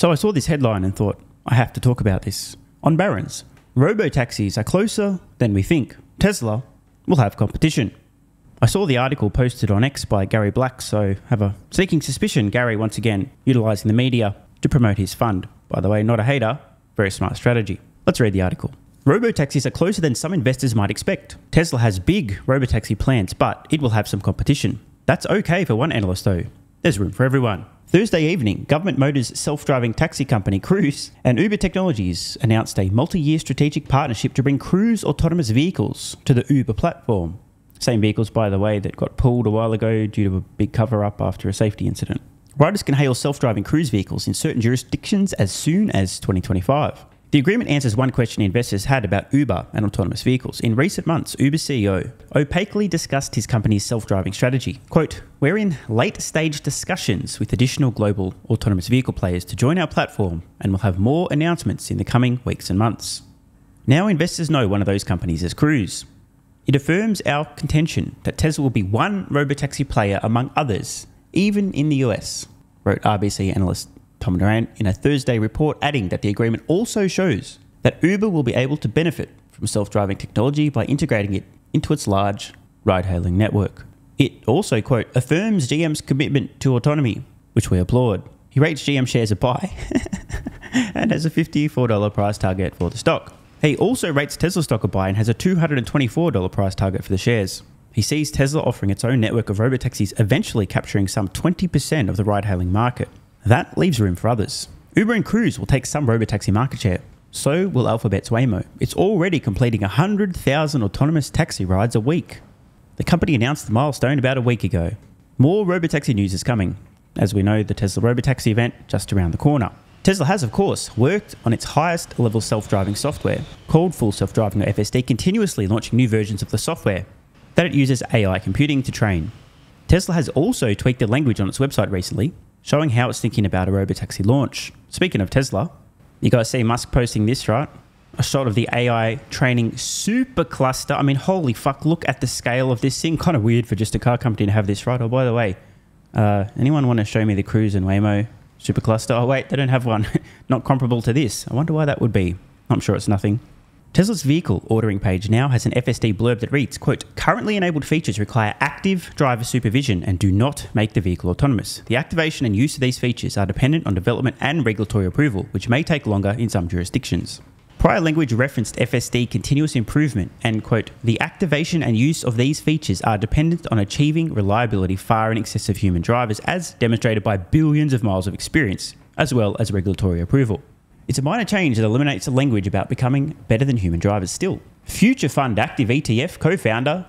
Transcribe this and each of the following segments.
So I saw this headline and thought, I have to talk about this. On Barron's, robotaxis are closer than we think. Tesla will have competition. I saw the article posted on X by Gary Black, so have a sneaking suspicion Gary once again utilising the media to promote his fund. By the way, not a hater, very smart strategy. Let's read the article. Robotaxis are closer than some investors might expect. Tesla has big robotaxi plans, but it will have some competition. That's okay for one analyst though. There's room for everyone. Thursday evening, Government Motors' self-driving taxi company Cruise and Uber Technologies announced a multi-year strategic partnership to bring Cruise autonomous vehicles to the Uber platform. Same vehicles, by the way, that got pulled a while ago due to a big cover-up after a safety incident. Riders can hail self-driving Cruise vehicles in certain jurisdictions as soon as 2025. The agreement answers one question investors had about Uber and autonomous vehicles. In recent months, Uber CEO opaquely discussed his company's self-driving strategy. Quote, "We're in late-stage discussions with additional global autonomous vehicle players to join our platform, and we'll have more announcements in the coming weeks and months." Now investors know one of those companies is Cruise. It affirms our contention that Tesla will be one robotaxi player among others, even in the US, wrote RBC analyst Tom Duran in a Thursday report, adding that the agreement also shows that Uber will be able to benefit from self-driving technology by integrating it into its large ride-hailing network. It also, quote, "affirms GM's commitment to autonomy, which we applaud." He rates GM shares a buy and has a $54 price target for the stock. He also rates Tesla stock a buy and has a $224 price target for the shares. He sees Tesla offering its own network of robotaxis, eventually capturing some 20% of the ride-hailing market. That leaves room for others. Uber and Cruise will take some robotaxi market share. So will Alphabet's Waymo. It's already completing 100,000 autonomous taxi rides a week. The company announced the milestone about a week ago. More robotaxi news is coming. As we know, the Tesla robotaxi event just around the corner. Tesla has, of course, worked on its highest level self-driving software, called full self-driving or FSD, continuously launching new versions of the software that it uses AI computing to train. Tesla has also tweaked the language on its website recently, showing how it's thinking about a robotaxi launch. Speaking of Tesla, you guys see Musk posting this, right? A shot of the AI training supercluster. I mean, holy fuck, look at the scale of this thing. Kind of weird for just a car company to have this, right? Oh, by the way, anyone want to show me the Cruise and Waymo supercluster? Oh wait, they don't have one. Not comparable to this. I wonder why that would be. I'm sure it's nothing. Tesla's vehicle ordering page now has an FSD blurb that reads, quote, "Currently enabled features require active driver supervision and do not make the vehicle autonomous. The activation and use of these features are dependent on development and regulatory approval, which may take longer in some jurisdictions." Prior language referenced FSD continuous improvement and, quote, "The activation and use of these features are dependent on achieving reliability far in excess of human drivers, as demonstrated by billions of miles of experience, as well as regulatory approval." It's a minor change that eliminates the language about becoming better than human drivers still. Future Fund Active ETF co-founder,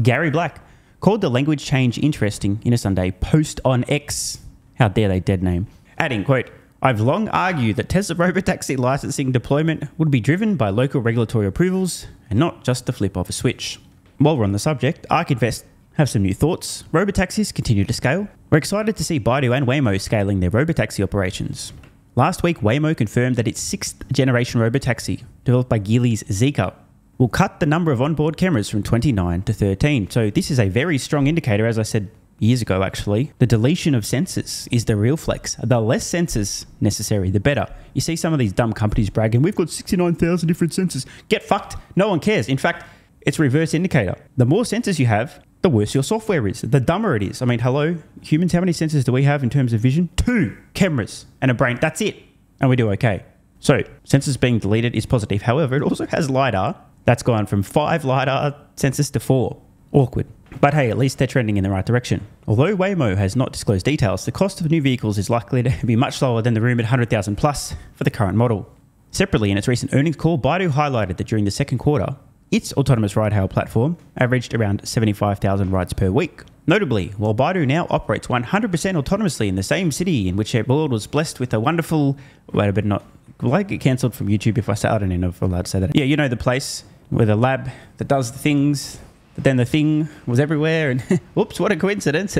Gary Black, called the language change interesting in a Sunday post on X. How dare they dead name. Adding, quote, "I've long argued that Tesla robotaxi licensing deployment would be driven by local regulatory approvals and not just the flip of a switch." While we're on the subject, ARK Invest have some new thoughts. Robotaxis continue to scale. We're excited to see Baidu and Waymo scaling their robotaxi operations. Last week, Waymo confirmed that its 6th-generation robotaxi, developed by Geely's Zeekr, will cut the number of onboard cameras from 29 to 13. So this is a very strong indicator, as I said years ago, actually. The deletion of sensors is the real flex. The less sensors necessary, the better. You see some of these dumb companies bragging, "We've got 69,000 different sensors." Get fucked. No one cares. In fact, it's reverse indicator. The more sensors you have, the worse your software is, the dumber it is. I mean, hello, humans, how many sensors do we have in terms of vision? 2 cameras and a brain, that's it. And we do okay. So sensors being deleted is positive. However, it also has LiDAR. That's gone from 5 LiDAR sensors to 4. Awkward. But hey, at least they're trending in the right direction. Although Waymo has not disclosed details, the cost of new vehicles is likely to be much lower than the rumored 100,000 plus for the current model. Separately, in its recent earnings call, Baidu highlighted that during the second quarter, its autonomous ride-hail platform averaged around 75,000 rides per week. Notably, while Baidu now operates 100% autonomously in the same city in which our world was blessed with a wonderful... Wait a bit, not... Will I get cancelled from YouTube if I say... I don't know if I'm allowed to say that. Yeah, you know the place with a lab that does the things, but then the thing was everywhere and... Whoops, what a coincidence.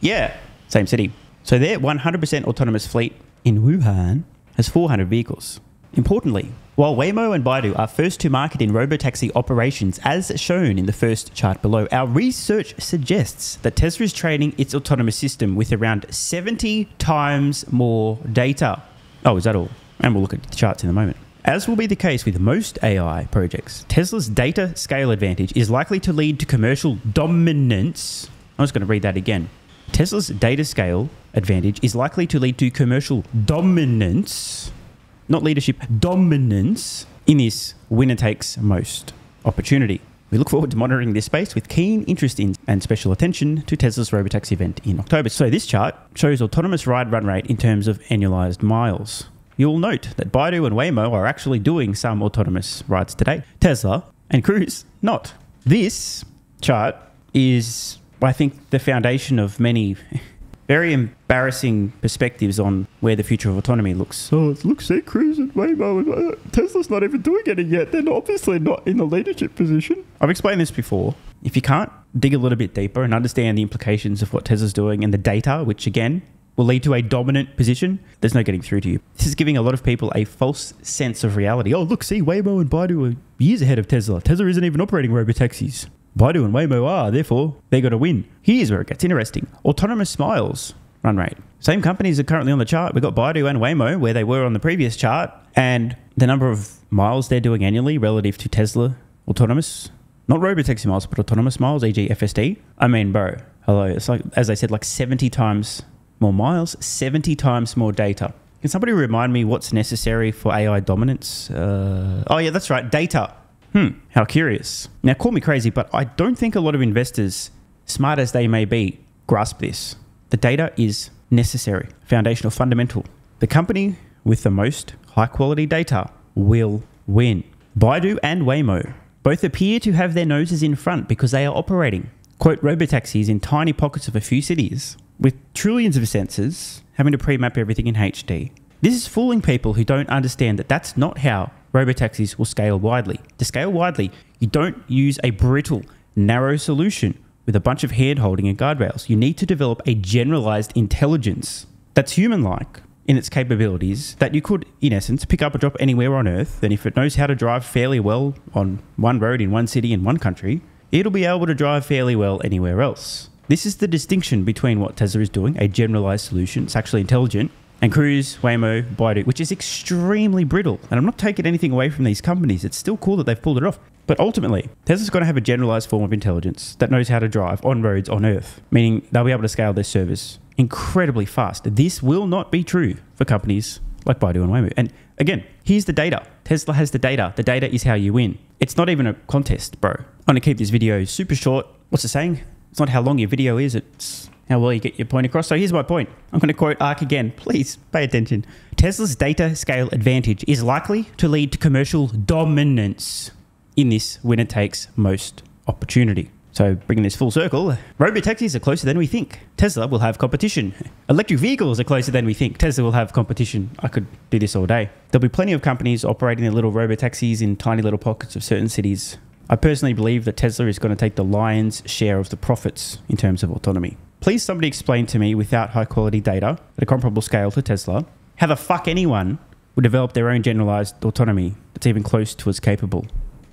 Yeah, same city. So their 100% autonomous fleet in Wuhan has 400 vehicles. Importantly, While Waymo and Baidu are first to market in robotaxi operations, as shown in the first chart below, our research suggests that Tesla is training its autonomous system with around 70 times more data. Oh, is that all? And we'll look at the charts in a moment. As will be the case with most AI projects, Tesla's data scale advantage is likely to lead to commercial dominance. I'm just going to read that again. Tesla's data scale advantage is likely to lead to commercial dominance. Not leadership, dominance in this winner takes most opportunity. We look forward to monitoring this space with keen interest in and special attention to Tesla's Robotaxi event in October. So this chart shows autonomous ride run rate in terms of annualized miles. You'll note that Baidu and Waymo are actually doing some autonomous rides today. Tesla and Cruise, not. This chart is, I think, the foundation of many very embarrassing perspectives on where the future of autonomy looks. Oh, it looks like Cruise and Waymo and Tesla's not even doing it yet. They're obviously not in a leadership position. I've explained this before. If you can't dig a little bit deeper and understand the implications of what Tesla's doing and the data, which again will lead to a dominant position, there's no getting through to you. This is giving a lot of people a false sense of reality. Oh, look, see, Waymo and Baidu are years ahead of Tesla. Tesla isn't even operating robotaxis. Baidu and Waymo are, therefore, they're going to win. Here's where it gets interesting. Autonomous miles run rate. Same companies are currently on the chart. We've got Baidu and Waymo where they were on the previous chart, and the number of miles they're doing annually relative to Tesla autonomous, not robotaxi miles, but autonomous miles, e.g. FSD. I mean, bro, hello. It's like, as I said, like 70 times more miles, 70 times more data. Can somebody remind me what's necessary for AI dominance? Oh yeah, that's right, data. How curious. Now, call me crazy, but I don't think a lot of investors, smart as they may be, grasp this. The data is necessary, foundational, fundamental. The company with the most high-quality data will win. Baidu and Waymo both appear to have their noses in front because they are operating, quote, robotaxis in tiny pockets of a few cities with trillions of sensors, having to pre-map everything in HD. This is fooling people who don't understand that that's not how robotaxis will scale widely. To scale widely, you don't use a brittle, narrow solution with a bunch of hand-holding and guardrails. You need to develop a generalized intelligence that's human-like in its capabilities that you could, in essence, pick up and drop anywhere on Earth. And if it knows how to drive fairly well on one road in one city in one country, it'll be able to drive fairly well anywhere else. This is the distinction between what Tesla is doing, a generalized solution, it's actually intelligent, and Cruise, Waymo, Baidu, which is extremely brittle. And I'm not taking anything away from these companies. It's still cool that they've pulled it off. But ultimately, Tesla's going to have a generalized form of intelligence that knows how to drive on roads on Earth, meaning they'll be able to scale their service incredibly fast. This will not be true for companies like Baidu and Waymo. And again, here's the data. Tesla has the data. The data is how you win. It's not even a contest, bro. I'm going to keep this video super short. What's the saying? It's not how long your video is, it's how well you get your point across. So here's my point. I'm going to quote ARK again. Please pay attention. Tesla's data scale advantage is likely to lead to commercial dominance in this winner takes most opportunity. So bringing this full circle, robotaxis are closer than we think. Tesla will have competition. Electric vehicles are closer than we think. Tesla will have competition. I could do this all day. There'll be plenty of companies operating their little robotaxis in tiny little pockets of certain cities. I personally believe that Tesla is going to take the lion's share of the profits in terms of autonomy. Please somebody explain to me, without high quality data at a comparable scale to Tesla, how the fuck anyone would develop their own generalized autonomy that's even close to as capable.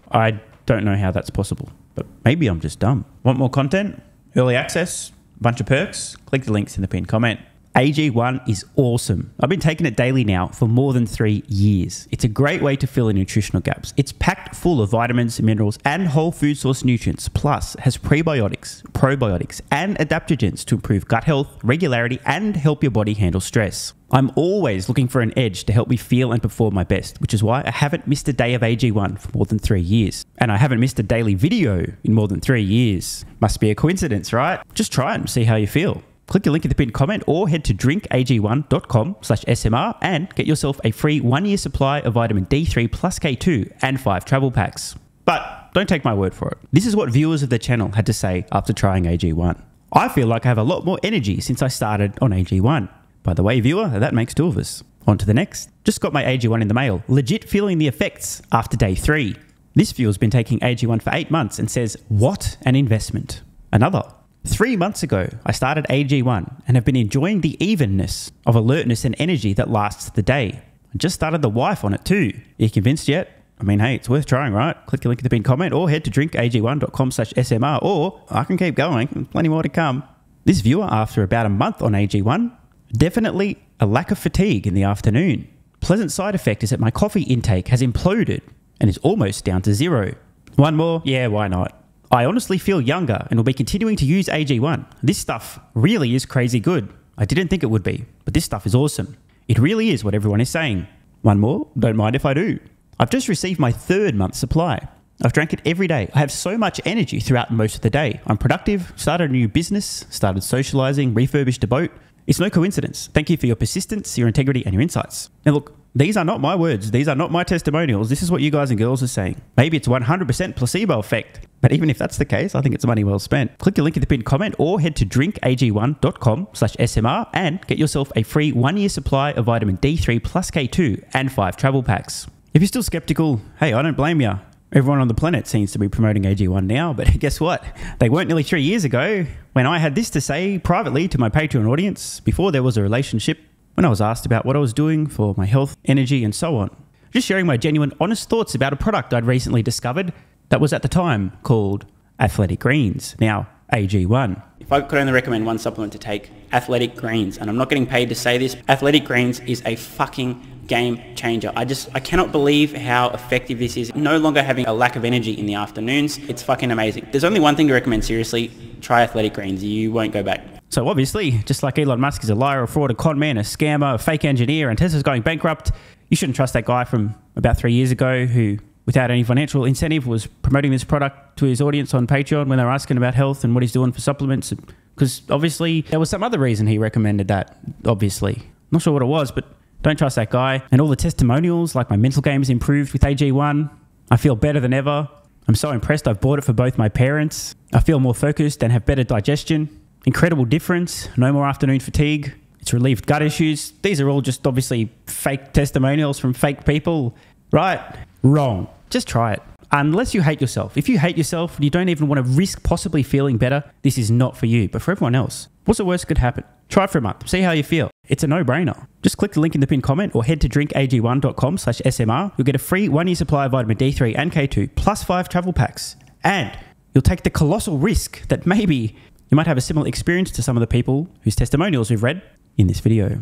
I don't know how that's possible, but maybe I'm just dumb. Want more content? Early access? Bunch of perks? Click the links in the pinned comment. AG1 is awesome. I've been taking it daily now for more than 3 years. It's a great way to fill in nutritional gaps. It's packed full of vitamins, minerals, and whole food source nutrients. Plus, has prebiotics, probiotics, and adaptogens to improve gut health, regularity, and help your body handle stress. I'm always looking for an edge to help me feel and perform my best, which is why I haven't missed a day of AG1 for more than 3 years. And I haven't missed a daily video in more than 3 years. Must be a coincidence, right? Just try it and see how you feel. Click the link in the pinned comment or head to drinkag1.com/smr and get yourself a free 1-year supply of vitamin D3 plus K2 and 5 travel packs. But don't take my word for it. This is what viewers of the channel had to say after trying AG1. I feel like I have a lot more energy since I started on AG1. By the way, viewer, that makes 2 of us. On to the next. Just got my AG1 in the mail. Legit feeling the effects after day 3. This viewer's been taking AG1 for 8 months and says, what an investment. Another. 3 months ago, I started AG1 and have been enjoying the evenness of alertness and energy that lasts the day. I just started the wife on it too. Are you convinced yet? I mean, hey, it's worth trying, right? Click the link in the pinned comment or head to drinkag1.com/smr, or I can keep going, there's plenty more to come. This viewer, after about a month on AG1, definitely a lack of fatigue in the afternoon. Pleasant side effect is that my coffee intake has imploded and is almost down to zero. One more? Yeah, why not? I honestly feel younger and will be continuing to use AG1. This stuff really is crazy good. I didn't think it would be, but this stuff is awesome. It really is what everyone is saying. One more? Don't mind if I do. I've just received my 3rd month's supply. I've drank it every day. I have so much energy throughout most of the day. I'm productive, started a new business, started socializing, refurbished a boat. It's no coincidence. Thank you for your persistence, your integrity, and your insights. Now look, these are not my words. These are not my testimonials. This is what you guys and girls are saying. Maybe it's 100% placebo effect. But even if that's the case, I think it's money well spent. Click the link in the pinned comment or head to drinkag1.com/smr and get yourself a free 1-year supply of vitamin D3 plus K2 and 5 travel packs. If you're still skeptical, hey, I don't blame you. Everyone on the planet seems to be promoting AG1 now, but guess what? They weren't nearly 3 years ago when I had this to say privately to my Patreon audience before there was a relationship, when I was asked about what I was doing for my health, energy, and so on. Just sharing my genuine, honest thoughts about a product I'd recently discovered that was at the time called Athletic Greens, now AG1. If I could only recommend one supplement to take, Athletic Greens, and I'm not getting paid to say this, Athletic Greens is a fucking game changer. I cannot believe how effective this is. No longer having a lack of energy in the afternoons. It's fucking amazing. There's only one thing to recommend seriously. Try Athletic Greens. You won't go back. So obviously, just like Elon Musk is a liar, a fraud, a con man, a scammer, a fake engineer, and Tesla's going bankrupt, you shouldn't trust that guy from about 3 years ago who, without any financial incentive, was promoting this product to his audience on Patreon when they were asking about health and what he's doing for supplements. Because obviously, there was some other reason he recommended that, obviously. Not sure what it was, but don't trust that guy. And all the testimonials, like my mental game has improved with AG1. I feel better than ever. I'm so impressed I've bought it for both my parents. I feel more focused and have better digestion. Incredible difference. No more afternoon fatigue. It's relieved gut issues. These are all just obviously fake testimonials from fake people. Right? Wrong. Just try it. Unless you hate yourself. If you hate yourself and you don't even want to risk possibly feeling better, this is not for you. But for everyone else, what's the worst that could happen? Try it for a month. See how you feel. It's a no-brainer. Just click the link in the pinned comment or head to drinkag1.com/smr. You'll get a free 1-year supply of vitamin D3 and K2 plus 5 travel packs. And you'll take the colossal risk that maybe you might have a similar experience to some of the people whose testimonials we've read in this video.